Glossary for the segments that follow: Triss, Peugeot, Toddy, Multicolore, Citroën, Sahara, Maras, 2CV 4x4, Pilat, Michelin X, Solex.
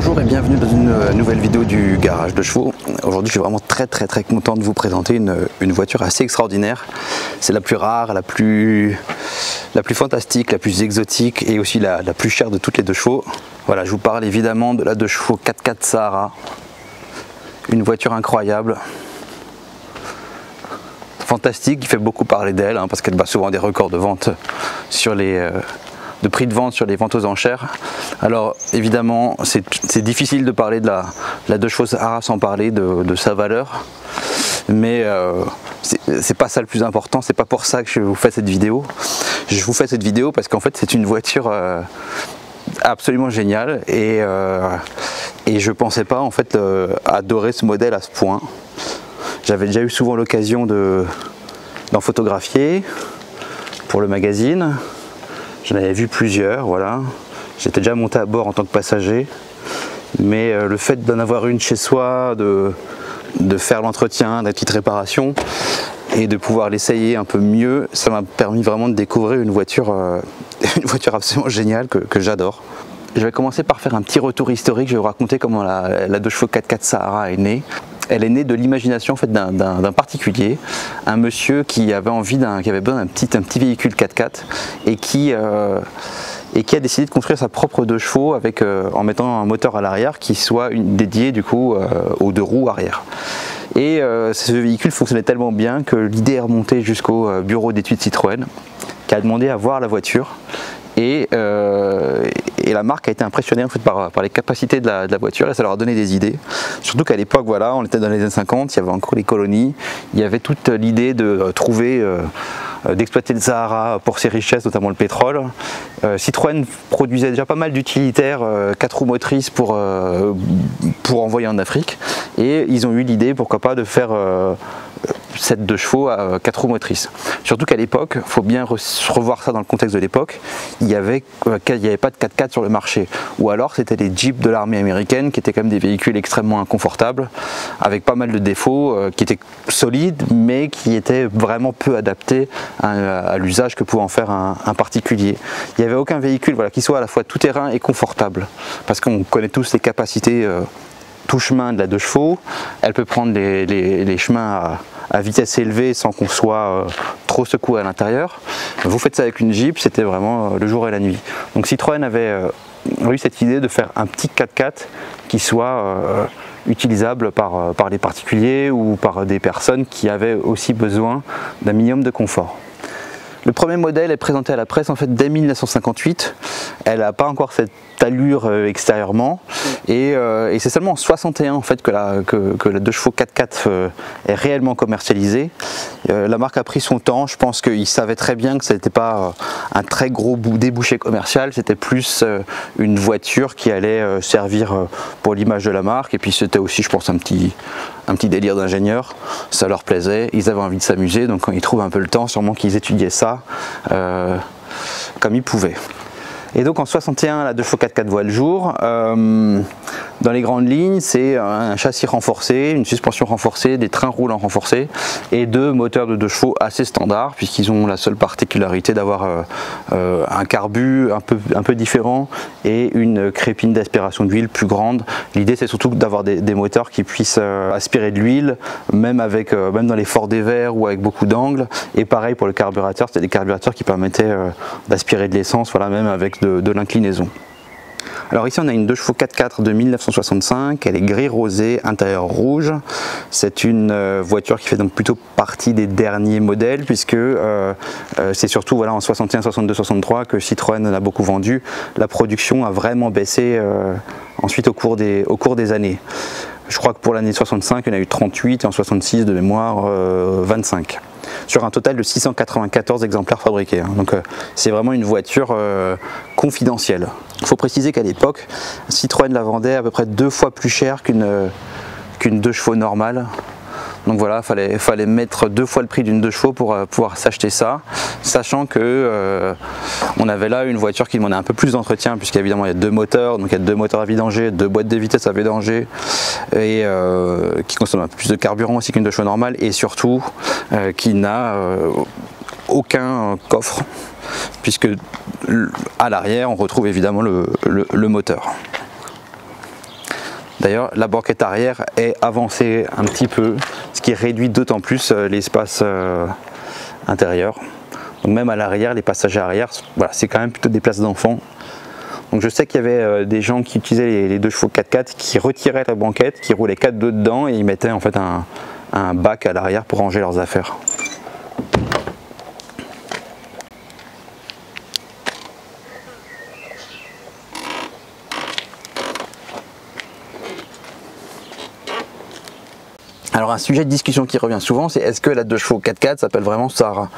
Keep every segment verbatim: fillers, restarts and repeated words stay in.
Bonjour et bienvenue dans une nouvelle vidéo du garage de chevaux. Aujourd'hui je suis vraiment très très très content de vous présenter une, une voiture assez extraordinaire. C'est la plus rare, la plus, la plus fantastique, la plus exotique et aussi la, la plus chère de toutes les deux chevaux. Voilà, je vous parle évidemment de la deux chevaux quatre quatre Sahara. Une voiture incroyable, fantastique, qui fait beaucoup parler d'elle hein, parce qu'elle bat souvent des records de vente sur les... Euh, de prix de vente sur les ventes aux enchères. Alors évidemment c'est difficile de parler de la, la deux chevaux Sahara sans parler de, de sa valeur, mais euh, c'est pas ça le plus important, c'est pas pour ça que je vous fais cette vidéo. Je vous fais cette vidéo parce qu'en fait c'est une voiture euh, absolument géniale et, euh, et je pensais pas en fait euh, adorer ce modèle à ce point. J'avais déjà eu souvent l'occasion de d'en photographier pour le magazine. J'en avais vu plusieurs, voilà. J'étais déjà monté à bord en tant que passager, mais le fait d'en avoir une chez soi, de, de faire l'entretien, la petite réparation et de pouvoir l'essayer un peu mieux, ça m'a permis vraiment de découvrir une voiture, euh, une voiture absolument géniale que, que j'adore. Je vais commencer par faire un petit retour historique. Je vais vous raconter comment la, la deux chevaux quatre quatre Sahara est née. Elle est née de l'imagination en fait, d'un particulier, un monsieur qui avait envie d'un qui avait besoin d'un petit, un petit véhicule quatre quatre et qui, euh, et qui a décidé de construire sa propre deux chevaux avec, euh, en mettant un moteur à l'arrière qui soit une, dédié du coup euh, aux deux roues arrière. Et euh, ce véhicule fonctionnait tellement bien que l'idée est remontée jusqu'au bureau d'études Citroën qui a demandé à voir la voiture. Et, euh, et la marque a été impressionnée en fait par, par les capacités de la, de la voiture et ça leur a donné des idées. Surtout qu'à l'époque, voilà, on était dans les années cinquante, il y avait encore les colonies, il y avait toute l'idée de trouver, euh, d'exploiter le Sahara pour ses richesses, notamment le pétrole. Euh, Citroën produisait déjà pas mal d'utilitaires, euh, quatre roues motrices pour, euh, pour envoyer en Afrique. Et ils ont eu l'idée, pourquoi pas, de faire... Euh, cette deux chevaux à quatre roues motrices. Surtout qu'à l'époque, il faut bien revoir ça dans le contexte de l'époque, il n'y avait, avait pas de quatre quatre sur le marché. Ou alors c'était les Jeeps de l'armée américaine qui étaient quand même des véhicules extrêmement inconfortables, avec pas mal de défauts, euh, qui étaient solides mais qui étaient vraiment peu adaptés à, à l'usage que pouvait en faire un, un particulier. Il n'y avait aucun véhicule voilà, qui soit à la fois tout terrain et confortable, parce qu'on connaît tous les capacités euh, tout chemin de la deux chevaux. Elle peut prendre les, les, les chemins à, à vitesse élevée sans qu'on soit euh, trop secoué à l'intérieur. Vous faites ça avec une Jeep, c'était vraiment euh, le jour et la nuit. Donc Citroën avait euh, eu cette idée de faire un petit quatre quatre qui soit euh, utilisable par, par les particuliers ou par des personnes qui avaient aussi besoin d'un minimum de confort. Le premier modèle est présenté à la presse en fait dès mille neuf cent cinquante-huit. Elle n'a pas encore cette allure extérieurement et, euh, et c'est seulement en soixante et un en fait que la, que, que la deux chevaux quatre quatre est réellement commercialisée. Euh, la marque a pris son temps. Je pense qu'ils savaient très bien que ce n'était pas un très gros débouché commercial, c'était plus une voiture qui allait servir pour l'image de la marque et puis c'était aussi je pense un petit, un petit délire d'ingénieur. Ça leur plaisait, ils avaient envie de s'amuser, donc quand ils trouvent un peu le temps, sûrement qu'ils étudiaient ça euh, comme ils pouvaient. Et donc en soixante et un, la deux chevaux quatre quatre voit le jour. Euh, dans les grandes lignes, c'est un châssis renforcé, une suspension renforcée, des trains roulants renforcés et deux moteurs de deux chevaux assez standards puisqu'ils ont la seule particularité d'avoir euh, euh, un carbu un peu, un peu différent et une crépine d'aspiration d'huile plus grande. L'idée c'est surtout d'avoir des, des moteurs qui puissent euh, aspirer de l'huile même, avec, euh, même dans les forts dévers ou avec beaucoup d'angles. Et pareil pour le carburateur, c'était des carburateurs qui permettaient euh, d'aspirer de l'essence, voilà, même avec de, de l'inclinaison. Alors ici on a une deux chevaux quatre quatre de mille neuf cent soixante-cinq, elle est gris rosé, intérieur rouge. C'est une voiture qui fait donc plutôt partie des derniers modèles puisque euh, c'est surtout voilà, en soixante et un, soixante-deux, soixante-trois que Citroën en a beaucoup vendu. La production a vraiment baissé euh, ensuite au cours des, au cours des années. Je crois que pour l'année soixante-cinq il y en a eu trente-huit et en soixante-six de mémoire euh, vingt-cinq. Sur un total de six cent quatre-vingt-quatorze exemplaires fabriqués. Donc euh, c'est vraiment une voiture euh, confidentielle. Il faut préciser qu'à l'époque, Citroën la vendait à peu près deux fois plus cher qu'une euh, qu'une deux chevaux normale. Donc voilà, il fallait, fallait mettre deux fois le prix d'une deux chevaux pour euh, pouvoir s'acheter ça, sachant que euh, on avait là une voiture qui demandait un peu plus d'entretien puisqu'évidemment il y a deux moteurs, donc il y a deux moteurs à vidanger, deux boîtes de vitesse à vidanger et euh, qui consomme un peu plus de carburant aussi qu'une deux chevaux normale et surtout euh, qui n'a euh, aucun coffre puisque à l'arrière on retrouve évidemment le, le, le moteur. D'ailleurs, la banquette arrière est avancée un petit peu, ce qui réduit d'autant plus l'espace euh, intérieur. Donc même à l'arrière, les passages arrière, voilà, c'est quand même plutôt des places d'enfants. Donc je sais qu'il y avait euh, des gens qui utilisaient les, les deux chevaux quatre quatre qui retiraient la banquette, qui roulaient quatre deux dedans et ils mettaient en fait un, un bac à l'arrière pour ranger leurs affaires. Alors un sujet de discussion qui revient souvent, c'est est-ce que la deux chevaux quatre quatre s'appelle vraiment Sahara?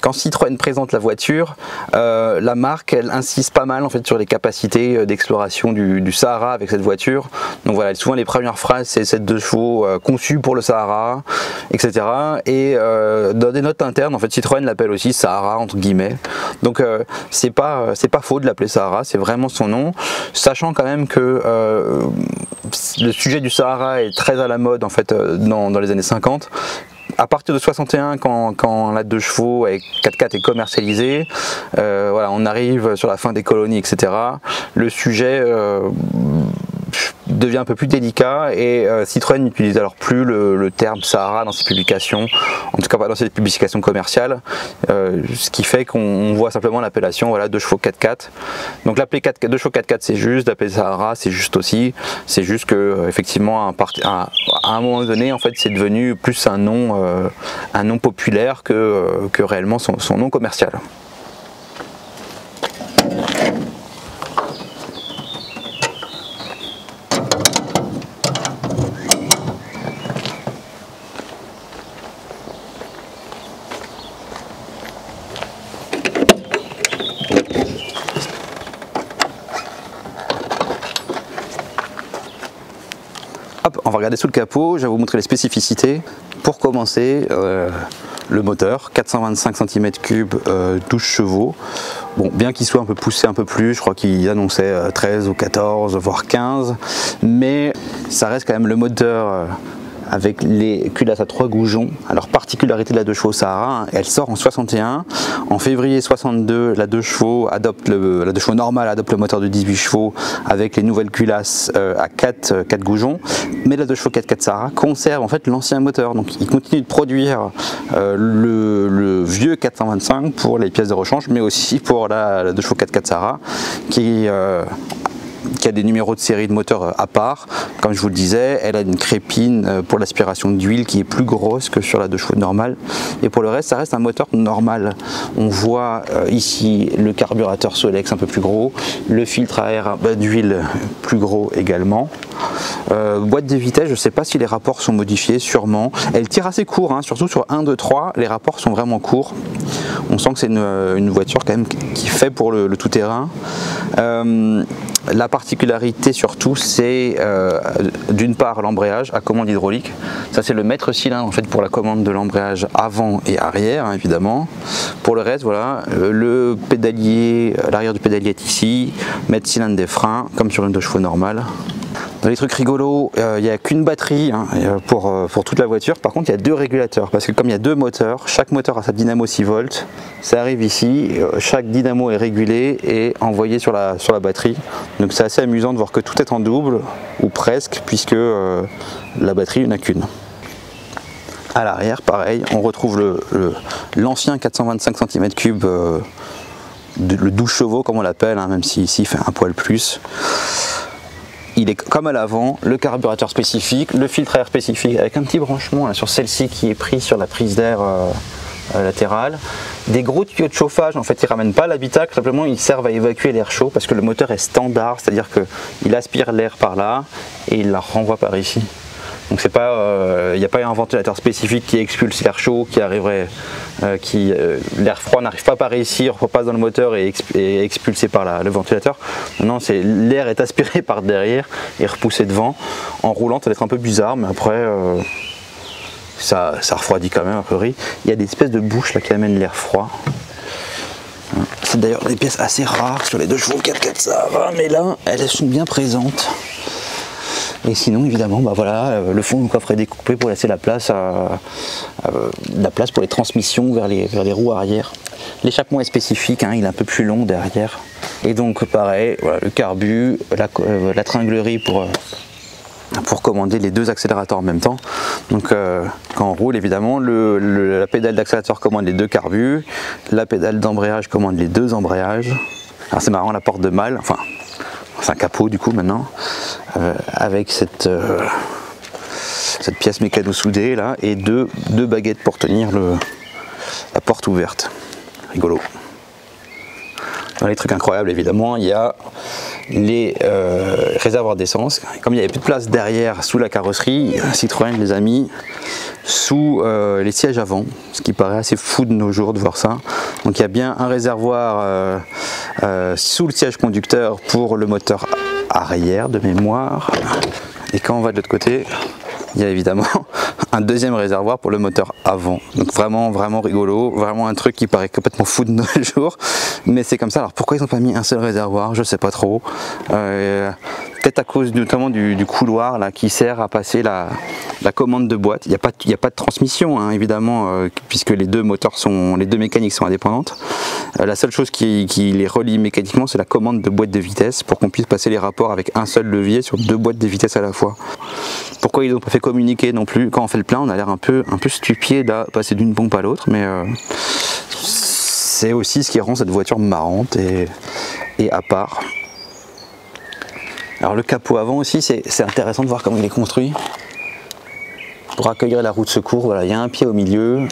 Quand Citroën présente la voiture, euh, la marque elle insiste pas mal en fait sur les capacités d'exploration du, du Sahara avec cette voiture. Donc voilà, souvent les premières phrases c'est cette deux chevaux euh, conçue pour le Sahara, et cetera. Et euh, dans des notes internes, en fait Citroën l'appelle aussi Sahara entre guillemets. Donc euh, c'est pas euh, c'est pas faux de l'appeler Sahara, c'est vraiment son nom, sachant quand même que euh, le sujet du Sahara est très à la mode en fait dans, dans les années cinquante. À partir de soixante et un, quand, quand la deux chevaux et quatre quatre est commercialisée, euh, voilà, on arrive sur la fin des colonies, et cetera. Le sujet euh, devient un peu plus délicat et euh, Citroën n'utilise alors plus le, le terme Sahara dans ses publications, en tout cas pas dans ses publications commerciales, euh, ce qui fait qu'on voit simplement l'appellation voilà, deux chevaux quatre quatre. Donc l'appeler deux chevaux quatre quatre c'est juste, l'appeler Sahara c'est juste aussi, c'est juste que effectivement à un, part... à un moment donné en fait c'est devenu plus un nom, euh, un nom populaire que, euh, que réellement son, son nom commercial. Hop, on va regarder sous le capot, je vais vous montrer les spécificités. Pour commencer, euh, le moteur, quatre cent vingt-cinq centimètres cubes, euh, douze chevaux. Bon, bien qu'il soit un peu poussé un peu plus, je crois qu'il annonçait treize ou quatorze, voire quinze, mais ça reste quand même le moteur euh, avec les culasses à trois goujons. Alors particularité de la deux chevaux Sahara, hein, elle sort en soixante et un. En février soixante-deux, la deux chevaux adopte le, la deux chevaux normale adopte le moteur de dix-huit chevaux avec les nouvelles culasses euh, à quatre, quatre goujons. Mais la deux chevaux quatre quatre Sahara conserve en fait l'ancien moteur. Donc il continue de produire euh, le, le vieux quatre cent vingt-cinq pour les pièces de rechange, mais aussi pour la, la deux chevaux quatre quatre Sahara qui euh, qui a des numéros de série de moteur à part. Comme je vous le disais, elle a une crépine pour l'aspiration d'huile qui est plus grosse que sur la deux chevaux normale. Et pour le reste, ça reste un moteur normal. On voit ici le carburateur Solex un peu plus gros, le filtre à air d'huile plus gros également. Euh, boîte de vitesse, je ne sais pas si les rapports sont modifiés, sûrement. Elle tire assez court, hein, surtout sur un, deux, trois, les rapports sont vraiment courts. On sent que c'est une, une voiture quand même qui est faite pour le, le tout-terrain. Euh, La particularité surtout, c'est euh, d'une part l'embrayage à commande hydraulique. Ça c'est le maître cylindre en fait pour la commande de l'embrayage avant et arrière, hein, évidemment. Pour le reste, voilà, le pédalier, l'arrière du pédalier est ici, maître cylindre des freins, comme sur une deux chevaux normale. Dans les trucs rigolos, il euh, n'y a qu'une batterie hein, pour, euh, pour toute la voiture. Par contre, il y a deux régulateurs parce que comme il y a deux moteurs, chaque moteur a sa dynamo six volts. Ça arrive ici, euh, chaque dynamo est régulée et envoyée sur la, sur la batterie. Donc c'est assez amusant de voir que tout est en double ou presque puisque euh, la batterie n'a qu'une. À l'arrière, pareil, on retrouve le, le, l'ancien quatre cent vingt-cinq centimètres cubes, euh, le douze chevaux comme on l'appelle, hein, même si ici il fait un poil plus. Il est comme à l'avant, le carburateur spécifique, le filtre à air spécifique avec un petit branchement là, sur celle-ci qui est pris sur la prise d'air euh, latérale. Des gros tuyaux de chauffage, en fait ils ne ramènent pas l'habitacle, simplement ils servent à évacuer l'air chaud parce que le moteur est standard, c'est-à-dire qu'il aspire l'air par là et il la renvoie par ici. Donc c'est pas, il euh, n'y a pas un ventilateur spécifique qui expulse l'air chaud, qui arriverait, euh, qui euh, l'air froid n'arrive pas par ici, repasse dans le moteur et, exp et expulsé par la, le ventilateur. Non, c'est l'air est aspiré par derrière et repoussé devant. En roulant, ça va être un peu bizarre, mais après euh, ça, ça refroidit quand même a priori. Il y a des espèces de bouches là qui amènent l'air froid. C'est d'ailleurs des pièces assez rares sur les deux chevaux quatre quatre Sahara, mais là elles sont bien présentes. Et sinon, évidemment, bah voilà, le fond du coffre est découpé pour laisser la place, à, à, la place pour les transmissions vers les, vers les roues arrière. L'échappement est spécifique, hein, il est un peu plus long derrière. Et donc, pareil, voilà, le carbu, la, la tringlerie pour, pour commander les deux accélérateurs en même temps. Donc euh, quand on roule, évidemment, le, le, la pédale d'accélérateur commande les deux carbus, la pédale d'embrayage commande les deux embrayages. Alors c'est marrant, la porte de malle, enfin c'est un capot du coup maintenant, euh, avec cette, euh, cette pièce mécano soudée là, et deux, deux baguettes pour tenir le, la porte ouverte. Rigolo. Dans les trucs incroyables, évidemment, il y a les euh, réservoirs d'essence. Comme il n'y avait plus de place derrière sous la carrosserie, Citroën les a mis sous euh, les sièges avant, ce qui paraît assez fou de nos jours de voir ça. Donc il y a bien un réservoir euh, euh, sous le siège conducteur pour le moteur arrière de mémoire, et quand on va de l'autre côté, il y a évidemment un deuxième réservoir pour le moteur avant. Donc vraiment, vraiment rigolo, vraiment un truc qui paraît complètement fou de nos jours, mais c'est comme ça. Alors pourquoi ils n'ont pas mis un seul réservoir, je sais pas trop. Euh, peut-être à cause notamment du, du couloir là, qui sert à passer la, la commande de boîte. Il n'y a, a pas de transmission, hein, évidemment, euh, puisque les deux moteurs sont, les deux mécaniques sont indépendantes. Euh, la seule chose qui, qui les relie mécaniquement, c'est la commande de boîte de vitesse pour qu'on puisse passer les rapports avec un seul levier sur deux boîtes de vitesse à la fois. Pourquoi ils n'ont pas fait communiquer non plus? Quand on fait le plein, on a l'air un peu, un peu stupide à passer d'une pompe à l'autre, mais euh, c'est aussi ce qui rend cette voiture marrante et, et à part. Alors le capot avant aussi, c'est intéressant de voir comment il est construit. Pour accueillir la roue de secours, voilà, il y a un pied au milieu,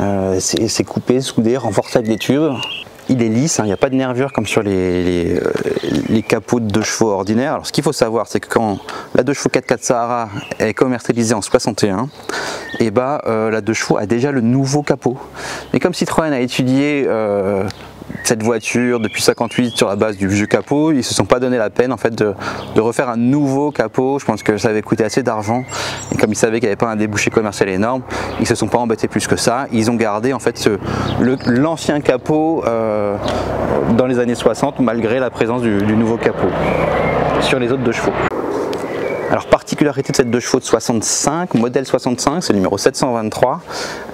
euh, c'est coupé, soudé, renforcé avec des tubes. Il est lisse, hein, il n'y a pas de nervure comme sur les, les, les capots de deux chevaux ordinaires. Alors ce qu'il faut savoir, c'est que quand la deux chevaux quatre quatre Sahara est commercialisée en soixante et un, et bah, euh, la deux chevaux a déjà le nouveau capot. Mais comme Citroën a étudié euh, cette voiture depuis cinquante-huit sur la base du vieux capot, ils se sont pas donné la peine en fait de, de refaire un nouveau capot. Je pense que ça avait coûté assez d'argent, et comme ils savaient qu'il n'y avait pas un débouché commercial énorme, ils se sont pas embêtés plus que ça. Ils ont gardé en fait l'ancien capot euh, dans les années soixante, malgré la présence du, du nouveau capot sur les autres deux chevaux. Alors particularité de cette deux chevaux de soixante-cinq, modèle soixante-cinq, c'est le numéro sept cent vingt-trois,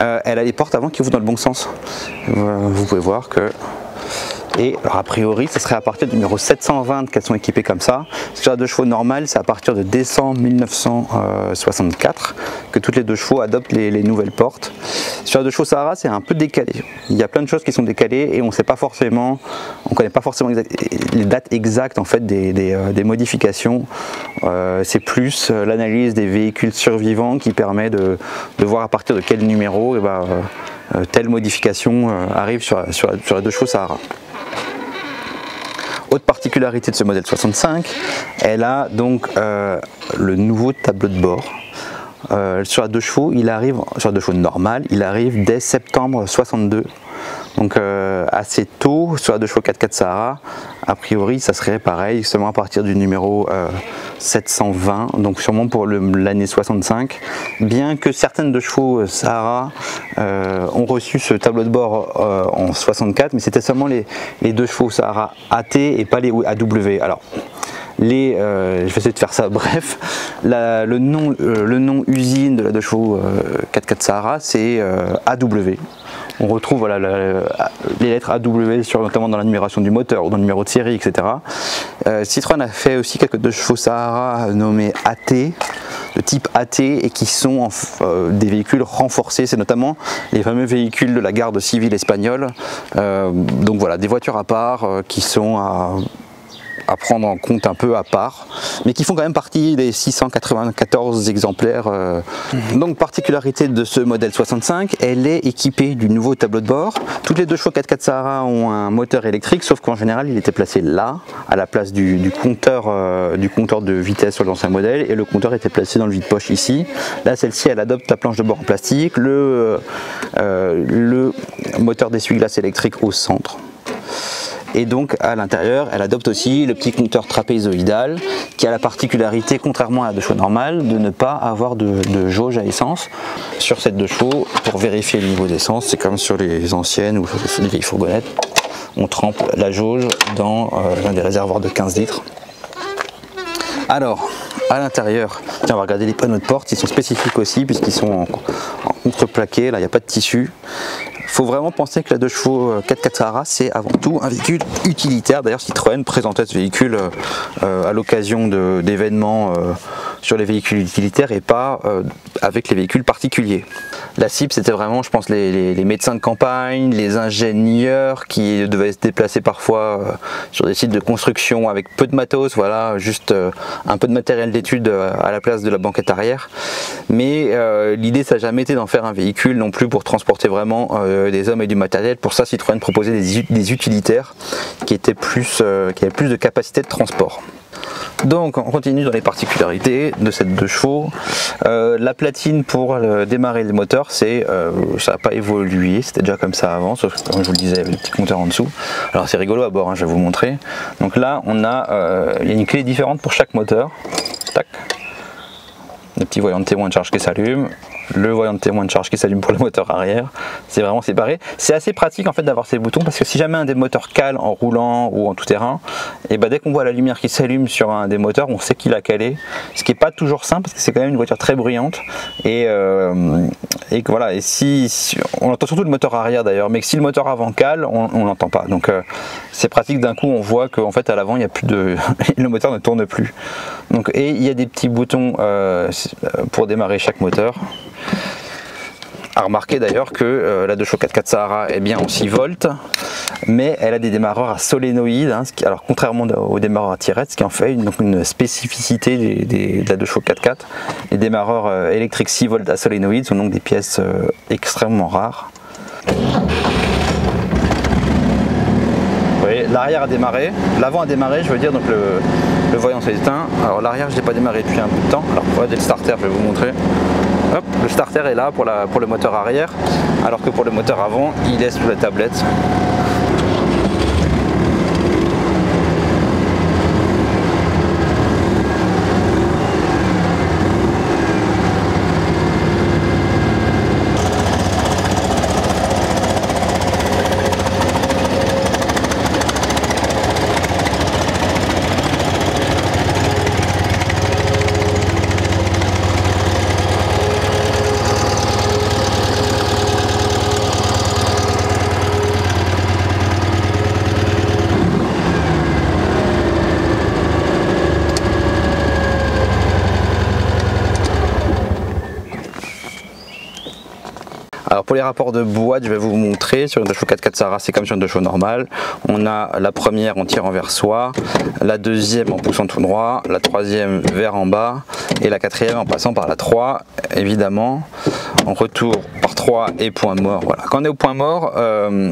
euh, elle a les portes avant qui ouvrent dans le bon sens. Euh, vous pouvez voir que... Et alors, a priori, ce serait à partir du numéro sept cent vingt qu'elles sont équipées comme ça. Parce que la deux chevaux normale, c'est à partir de décembre mille neuf cent soixante-quatre que toutes les deux chevaux adoptent les, les nouvelles portes. Sur la deux chevaux Sahara, c'est un peu décalé. Il y a plein de choses qui sont décalées et on ne sait pas forcément, on connaît pas forcément les dates exactes en fait des, des, euh, des modifications. Euh, c'est plus euh, l'analyse des véhicules survivants qui permet de, de voir à partir de quel numéro et bah, euh, euh, telle modification euh, arrive sur la, sur la, sur la deux chevaux Sahara. Autre particularité de ce modèle soixante-cinq, elle a donc euh, le nouveau tableau de bord. Euh, sur la deux chevaux, il arrive, sur la deux chevaux normale, il arrive dès septembre soixante-deux. Donc euh, assez tôt, sur la deux chevaux quatre quatre Sahara, a priori ça serait pareil, seulement à partir du numéro euh, sept cent vingt, donc sûrement pour l'année soixante-cinq. Bien que certaines deux chevaux Sahara euh, ont reçu ce tableau de bord euh, en soixante-quatre, mais c'était seulement les, les deux chevaux Sahara A T et pas les A W. Alors, Les, euh, je vais essayer de faire ça bref. La, le, nom, euh, le nom usine de la deux chevaux euh, quatre quatre Sahara, c'est euh, A W. On retrouve voilà, la, la, les lettres A W sur, notamment dans la numération du moteur ou dans le numéro de série, et cetera. Euh, Citroën a fait aussi quelques deux chevaux Sahara nommés A T, de type A T, et qui sont en, euh, des véhicules renforcés. C'est notamment les fameux véhicules de la garde civile espagnole. Euh, donc voilà, des voitures à part euh, qui sont à... à prendre en compte un peu à part, mais qui font quand même partie des six cent quatre-vingt-quatorze exemplaires. Donc particularité de ce modèle soixante-cinq, elle est équipée du nouveau tableau de bord. Toutes les deux chevaux quatre quatre Sahara ont un moteur électrique, sauf qu'en général il était placé là, à la place du, du, compteur, euh, du compteur de vitesse sur l'ancien modèle, et le compteur était placé dans le vide-poche ici. Là, celle-ci, elle adopte la planche de bord en plastique, le, euh, le moteur d'essuie-glace électrique au centre. Et donc à l'intérieur, elle adopte aussi le petit compteur trapézoïdal qui a la particularité, contrairement à la deux chevaux normale, de ne pas avoir de, de jauge à essence. Sur cette deux chevaux, pour vérifier le niveau d'essence, c'est comme sur les anciennes ou sur les vieilles fourgonnettes, on trempe la jauge dans euh, un des réservoirs de quinze litres. Alors, à l'intérieur, tiens, on va regarder les panneaux de porte, ils sont spécifiques aussi puisqu'ils sont en, en contreplaqué, là il n'y a pas de tissu. faut vraiment penser que la deux chevaux quatre quatre Sahara, c'est avant tout un véhicule utilitaire. D'ailleurs, Citroën présentait ce véhicule à l'occasion d'événements sur les véhicules utilitaires et pas avec les véhicules particuliers. La cible, c'était vraiment, je pense, les, les, les médecins de campagne, les ingénieurs qui devaient se déplacer parfois sur des sites de construction avec peu de matos, voilà, juste un peu de matériel d'étude à la place de la banquette arrière. Mais euh, l'idée, ça n'a jamais été d'en faire un véhicule non plus pour transporter vraiment euh, des hommes et du matériel. Pour ça, Citroën proposait des, des utilitaires qui étaient plus, euh, qui avaient plus de capacité de transport. Donc on continue dans les particularités de cette deux chevaux. Euh, la platine pour le, démarrer le moteur, c'est euh, ça n'a pas évolué, c'était déjà comme ça avant, sauf que comme je vous le disais, il y avait le petit compteur en dessous. Alors c'est rigolo à bord, hein, je vais vous montrer. Donc là on a, euh, il y a une clé différente pour chaque moteur. Tac. Le petit voyant de témoin de charge qui s'allume, le voyant de témoin de charge qui s'allume pour le moteur arrière, c'est vraiment séparé. C'est assez pratique en fait d'avoir ces boutons parce que si jamais un des moteurs cale en roulant ou en tout terrain, et ben dès qu'on voit la lumière qui s'allume sur un des moteurs, on sait qu'il a calé, ce qui n'est pas toujours simple parce que c'est quand même une voiture très bruyante et, euh, et voilà. Et si, si on entend surtout le moteur arrière d'ailleurs, mais que si le moteur avant cale, on, on l'entend pas. Donc euh, c'est pratique, d'un coup on voit qu'en fait à l'avant il y a plus de le moteur ne tourne plus. Donc et il y a des petits boutons euh, pour démarrer chaque moteur. À remarquer d'ailleurs que euh, la deux chevaux quatre quatre Sahara est bien en six volts, mais elle a des démarreurs à solénoïde, hein, ce qui, alors contrairement aux démarreurs à tirette, ce qui en fait une, donc une spécificité des, des, de la deux chevaux quatre quatre. Les démarreurs euh, électriques six volts à solénoïde sont donc des pièces euh, extrêmement rares. Vous voyez, l'arrière a démarré, l'avant a démarré, je veux dire, donc le, le voyant s'est éteint. Alors l'arrière, je ne l'ai pas démarré depuis un bout de temps. Alors regardez le starter, je vais vous montrer. Hop, le starter est là pour, la, pour le moteur arrière, alors que pour le moteur avant, il est sous la tablette. Alors pour les rapports de boîte, je vais vous montrer. Sur une deux chevaux quatre quatre Sahara, c'est comme sur une deux chevaux normale. On a la première en tirant vers soi, la deuxième en poussant tout droit, la troisième vers en bas et la quatrième en passant par la trois, évidemment. En retour par trois et point mort. Voilà. Quand on est au point mort, euh,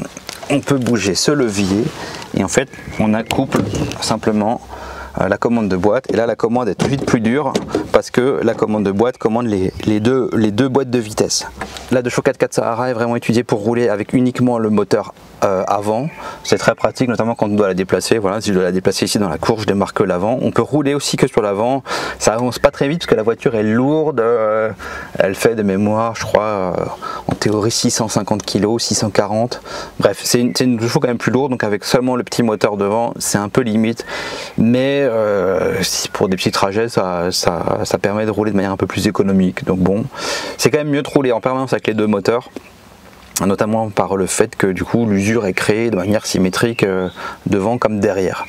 on peut bouger ce levier et en fait on accouple simplement la commande de boîte, et là la commande est tout de suite plus dure parce que la commande de boîte commande les, les, deux, les deux boîtes de vitesse. La deux chevaux quatre quatre Sahara est vraiment étudiée pour rouler avec uniquement le moteur euh, avant. C'est très pratique, notamment quand on doit la déplacer. Voilà, si je dois la déplacer ici dans la cour, je démarque l'avant. On peut rouler aussi que sur l'avant. Ça avance pas très vite parce que la voiture est lourde. Euh, elle fait de mémoire, je crois, euh, en théorie six cent cinquante kilos, six cent quarante. Bref, c'est une, une deux chevaux quand même plus lourde, donc avec seulement le petit moteur devant, c'est un peu limite. Mais Euh, pour des petits trajets, ça, ça, ça permet de rouler de manière un peu plus économique. Donc bon, c'est quand même mieux de rouler en permanence avec les deux moteurs, notamment par le fait que du coup l'usure est créée de manière symétrique euh, devant comme derrière.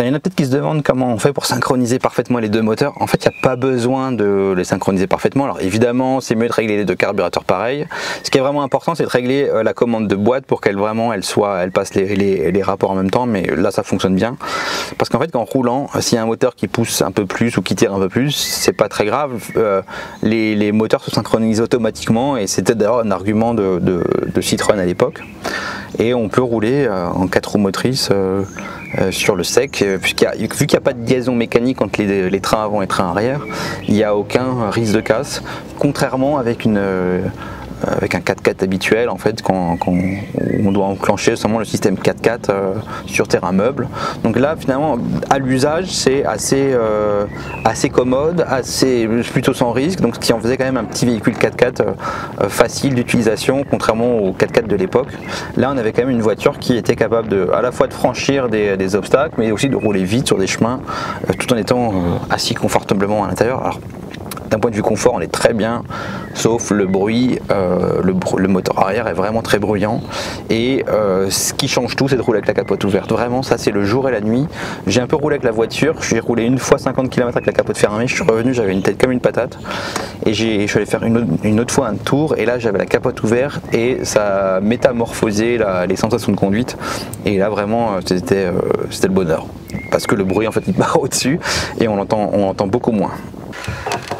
Il y en a peut-être qui se demandent comment on fait pour synchroniser parfaitement les deux moteurs. En fait, il n'y a pas besoin de les synchroniser parfaitement. Alors évidemment, c'est mieux de régler les deux carburateurs pareil. Ce qui est vraiment important, c'est de régler la commande de boîte pour qu'elle vraiment, elle soit, elle passe les, les, les rapports en même temps. Mais là, ça fonctionne bien. Parce qu'en fait, qu'en roulant, s'il y a un moteur qui pousse un peu plus ou qui tire un peu plus, c'est pas très grave. Euh, les, les moteurs se synchronisent automatiquement et c'était d'ailleurs un argument de, de, de Citroën à l'époque. Et on peut rouler en quatre roues motrices euh, euh, sur le sec, puisqu'il y a, vu qu'il n'y a pas de liaison mécanique entre les, les trains avant et les trains arrière, il n'y a aucun risque de casse, contrairement avec une euh, avec un quatre quatre habituel en fait, quand, quand on doit enclencher seulement le système quatre quatre euh, sur terrain meuble. Donc là finalement à l'usage c'est assez, euh, assez commode, assez, plutôt sans risque, donc ce qui en faisait quand même un petit véhicule quatre quatre euh, facile d'utilisation, contrairement au quatre quatre de l'époque. Là on avait quand même une voiture qui était capable de, à la fois de franchir des, des obstacles mais aussi de rouler vite sur des chemins euh, tout en étant euh, assis confortablement à l'intérieur. d'un point de vue confort on est très bien, sauf le bruit, euh, le, le moteur arrière est vraiment très bruyant, et euh, ce qui change tout c'est de rouler avec la capote ouverte. Vraiment ça c'est le jour et la nuit. J'ai un peu roulé avec la voiture, j'ai roulé une fois cinquante kilomètres avec la capote fermée, je suis revenu, j'avais une tête comme une patate, et je suis allé faire une autre, une autre fois un tour, et là j'avais la capote ouverte et ça métamorphosait la, les sensations de conduite, et là vraiment c'était euh, le bonheur. Parce que le bruit en fait il part au-dessus et on l'entend on entend beaucoup moins.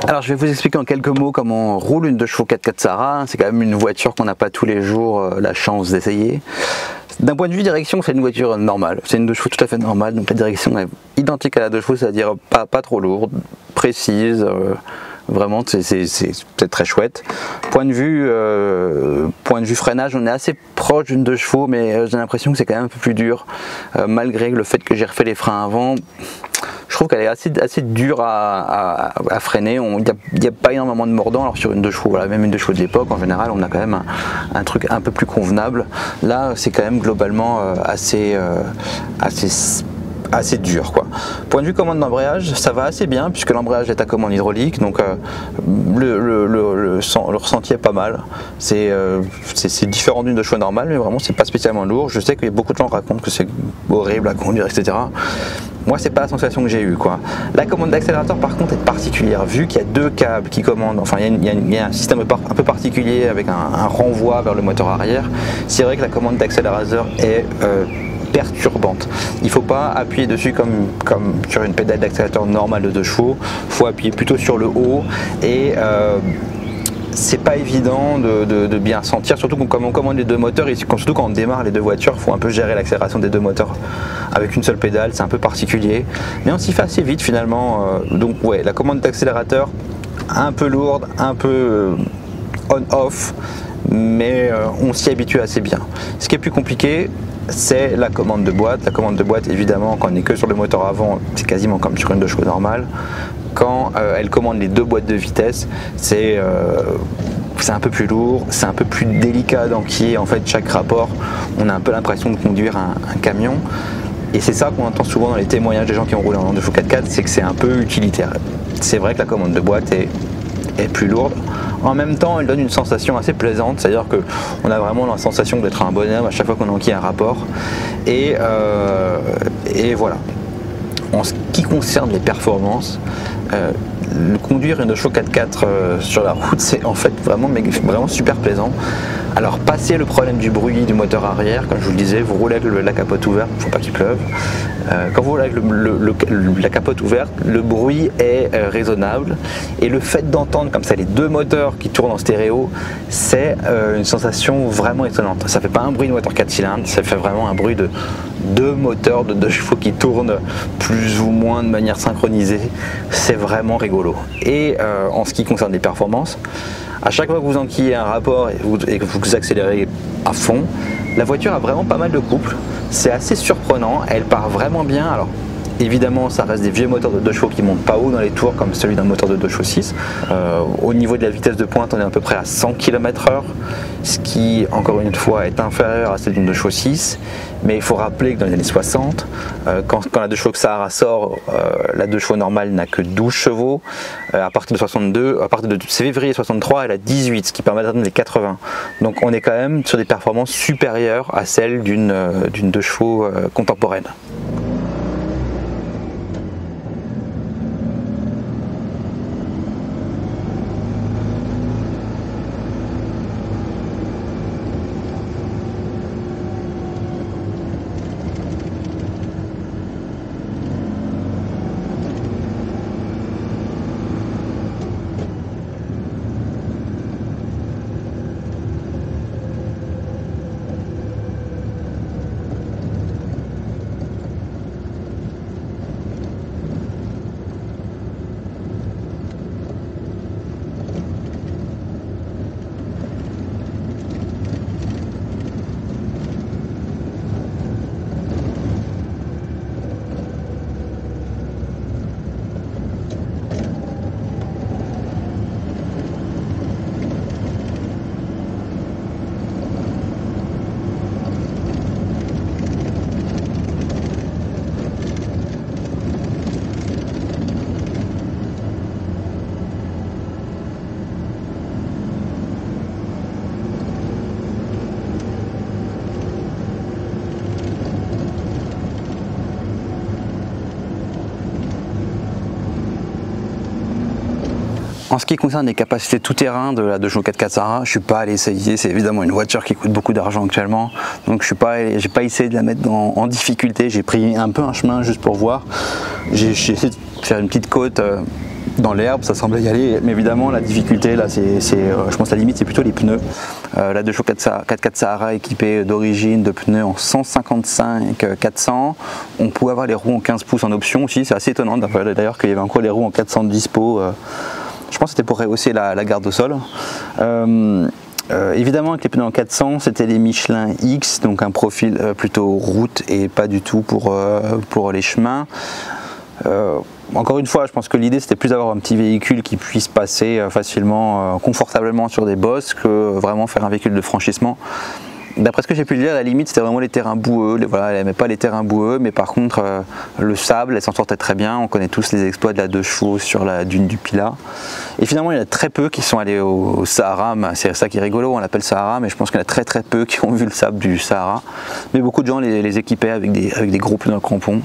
Alors je vais vous expliquer en quelques mots comment on roule une deux chevaux quatre quatre Sahara. C'est quand même une voiture qu'on n'a pas tous les jours la chance d'essayer. D'un point de vue direction, c'est une voiture normale, c'est une deux chevaux tout à fait normale, donc la direction est identique à la deux chevaux, c'est-à-dire pas, pas trop lourde, précise, euh, vraiment c'est très chouette. Point de vue, euh, point de vue freinage, on est assez proche d'une deux chevaux, mais j'ai l'impression que c'est quand même un peu plus dur, euh, malgré le fait que j'ai refait les freins avant. Je trouve qu'elle est assez, assez dure à, à, à freiner, il n'y a, a pas énormément de mordant, alors sur une deux chevaux, voilà, même une deux chevaux de l'époque, en général on a quand même un, un truc un peu plus convenable. Là c'est quand même globalement assez, assez, assez dur, quoi. Point de vue commande d'embrayage, ça va assez bien puisque l'embrayage est à commande hydraulique, donc euh, le, le, le, le, le ressenti est pas mal. C'est euh, différent d'une deux chevaux normale, mais vraiment c'est pas spécialement lourd. Je sais que beaucoup de gens racontent que c'est horrible à conduire, et cetera. Moi c'est pas la sensation que j'ai eue, quoi. La commande d'accélérateur par contre est particulière, vu qu'il y a deux câbles qui commandent, enfin il y a, une, il y a, une, il y a un système un peu particulier avec un, un renvoi vers le moteur arrière. C'est vrai que la commande d'accélérateur est euh, perturbante. Il ne faut pas appuyer dessus comme, comme sur une pédale d'accélérateur normale de deux chevaux, il faut appuyer plutôt sur le haut, et euh, c'est pas évident de, de, de bien sentir, surtout quand on commande les deux moteurs, et surtout quand on démarre les deux voitures, il faut un peu gérer l'accélération des deux moteurs avec une seule pédale, c'est un peu particulier, mais on s'y fait assez vite finalement. Donc ouais, la commande d'accélérateur un peu lourde, un peu on-off, mais on s'y habitue assez bien. Ce qui est plus compliqué, c'est la commande de boîte. La commande de boîte, évidemment, quand on n'est que sur le moteur avant, c'est quasiment comme sur une deux chevaux normale. Quand euh, elle commande les deux boîtes de vitesse, c'est euh, un peu plus lourd, c'est un peu plus délicat d'enquiller. En fait, chaque rapport, on a un peu l'impression de conduire un, un camion. Et c'est ça qu'on entend souvent dans les témoignages des gens qui ont roulé en deux chevaux quatre quatre, c'est que c'est un peu utilitaire. C'est vrai que la commande de boîte est, est plus lourde. En même temps, elle donne une sensation assez plaisante, c'est-à-dire qu'on a vraiment la sensation d'être un bonhomme à chaque fois qu'on enquille un rapport. Et, euh, et voilà. En ce qui concerne les performances, euh, le conduire une deux chevaux quatre quatre euh, sur la route, c'est en fait vraiment, vraiment super plaisant. Alors, passer le problème du bruit du moteur arrière, comme je vous le disais, vous roulez avec le, la capote ouverte, il ne faut pas qu'il pleuve. Euh, quand vous roulez avec le, le, le, la capote ouverte, le bruit est euh, raisonnable, et le fait d'entendre comme ça les deux moteurs qui tournent en stéréo, c'est euh, une sensation vraiment étonnante. Ça ne fait pas un bruit de moteur quatre cylindres, ça fait vraiment un bruit de deux moteurs de deux chevaux qui tournent plus ou moins de manière synchronisée. C'est vraiment rigolo. Et euh, en ce qui concerne les performances, à chaque fois que vous enquillez un rapport et que vous accélérez à fond, la voiture a vraiment pas mal de couple. C'est assez surprenant, elle part vraiment bien. Alors évidemment, ça reste des vieux moteurs de deux chevaux qui montent pas haut dans les tours comme celui d'un moteur de deux chevaux six. Euh, au niveau de la vitesse de pointe, on est à peu près à cent kilomètres heure, ce qui, encore une fois, est inférieur à celle d'une deux chevaux six. Mais il faut rappeler que dans les années soixante, euh, quand, quand la deux chevaux Sahara sort, euh, la deux chevaux normale n'a que douze chevaux. Euh, à partir de soixante-deux, à partir de février soixante-trois, elle a dix-huit, ce qui permet d'atteindre les quatre-vingts. Donc on est quand même sur des performances supérieures à celles d'une euh, d'une deux chevaux euh, contemporaine. En ce qui concerne les capacités tout-terrain de la Peugeot quatre cent quatre Sahara, je ne suis pas allé essayer. C'est évidemment une voiture qui coûte beaucoup d'argent actuellement. Donc je n'ai pas, j'ai pas essayé de la mettre en, en difficulté. J'ai pris un peu un chemin juste pour voir. J'ai essayé de faire une petite côte euh, dans l'herbe, ça semblait y aller. Mais évidemment, la difficulté, là, c'est, c'est, euh, je pense que la limite, c'est plutôt les pneus. Euh, la Peugeot quatre cent quatre Sahara équipée d'origine de pneus en cent cinquante-cinq quatre cents. On pouvait avoir les roues en quinze pouces en option aussi. C'est assez étonnant d'ailleurs qu'il y avait encore les roues en quatre cents dispo. Euh, Je pense que c'était pour rehausser la, la garde au sol. Euh, euh, évidemment, avec les pneus en quatre cents, c'était les Michelin X, donc un profil euh, plutôt route et pas du tout pour, euh, pour les chemins. Euh, encore une fois, je pense que l'idée c'était plus d'avoir un petit véhicule qui puisse passer euh, facilement, euh, confortablement sur des bosses que euh, vraiment faire un véhicule de franchissement. D'après ce que j'ai pu dire, à la limite c'était vraiment les terrains boueux, les, voilà, elle n'aimait pas les terrains boueux, mais par contre euh, le sable, elle s'en sortait très bien. On connaît tous les exploits de la deux chevaux sur la dune du Pilat. Et finalement il y en a très peu qui sont allés au, au Sahara, c'est ça qui est rigolo, on l'appelle Sahara, mais je pense qu'il y en a très très peu qui ont vu le sable du Sahara. Mais beaucoup de gens les, les équipaient avec des, avec des gros pneus crampons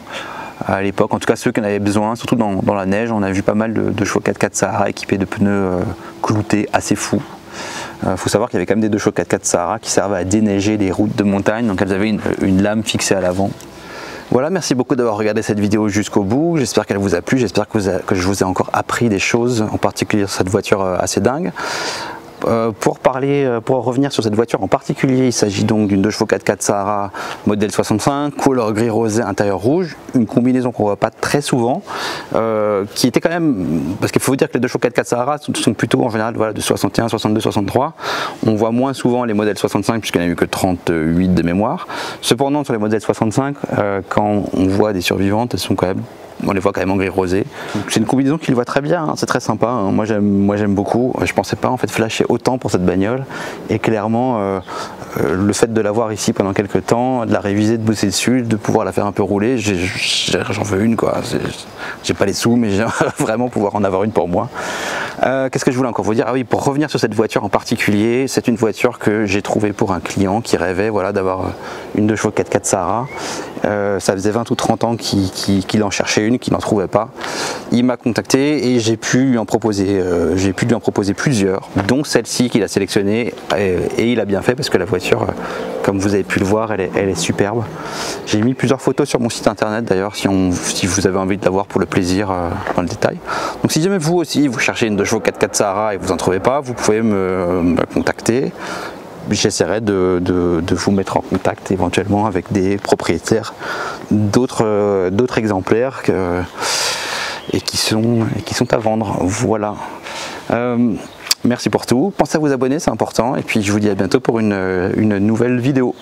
à l'époque, en tout cas ceux qui en avaient besoin, surtout dans, dans la neige. On a vu pas mal de, de chevaux quatre cent quatre Sahara équipés de pneus euh, cloutés assez fous. Il euh, faut savoir qu'il y avait quand même des deux chevaux quatre cent quatre Sahara qui servaient à déneiger les routes de montagne, donc elles avaient une, une lame fixée à l'avant. Voilà, merci beaucoup d'avoir regardé cette vidéo jusqu'au bout, j'espère qu'elle vous a plu, j'espère que, que je vous ai encore appris des choses, en particulier sur cette voiture assez dingue. Euh, pour, parler, pour revenir sur cette voiture en particulier, il s'agit donc d'une deux chevaux quatre cent quatre Sahara modèle soixante-cinq, couleur gris rosé, intérieur rouge, une combinaison qu'on ne voit pas très souvent, euh, qui était quand même, parce qu'il faut vous dire que les deux chevaux quatre cent quatre Sahara sont plutôt en général voilà, de soixante et un, soixante-deux, soixante-trois, on voit moins souvent les modèles soixante-cinq puisqu'il n'y en a eu que trente-huit de mémoire. Cependant sur les modèles soixante-cinq, euh, quand on voit des survivantes, elles sont quand même, on les voit quand même en gris rosé. C'est une combinaison qui le voit très bien, hein. C'est très sympa, hein. Moi j'aime beaucoup, je pensais pas en fait flasher autant pour cette bagnole, et clairement euh, euh, le fait de l'avoir ici pendant quelques temps, de la réviser, de bosser dessus, de pouvoir la faire un peu rouler, j'en veux une quoi, j'ai pas les sous mais j'aimerais vraiment pouvoir en avoir une pour moi. Euh, Qu'est-ce que je voulais encore vous dire? Ah oui, pour revenir sur cette voiture en particulier, c'est une voiture que j'ai trouvée pour un client qui rêvait voilà, d'avoir une deux chevaux quatre cent quatre Sahara. Euh, ça faisait vingt ou trente ans qu'il qu'il, qu'il en cherchait une, qu'il n'en trouvait pas. Il m'a contacté et j'ai pu lui en proposer, euh, j'ai pu lui en proposer plusieurs, dont celle-ci qu'il a sélectionnée, et, et il a bien fait parce que la voiture, comme vous avez pu le voir, elle est, elle est superbe. J'ai mis plusieurs photos sur mon site internet d'ailleurs, si, si vous avez envie de la voir pour le plaisir euh, dans le détail. Donc si jamais vous aussi vous cherchez une deux chevaux quatre cent quatre Sahara et vous n'en trouvez pas, vous pouvez me, me contacter. J'essaierai de, de, de vous mettre en contact éventuellement avec des propriétaires d'autres euh, d'autres exemplaires que, et, qui sont, et qui sont à vendre. Voilà. Euh, merci pour tout. Pensez à vous abonner, c'est important. Et puis je vous dis à bientôt pour une, une nouvelle vidéo.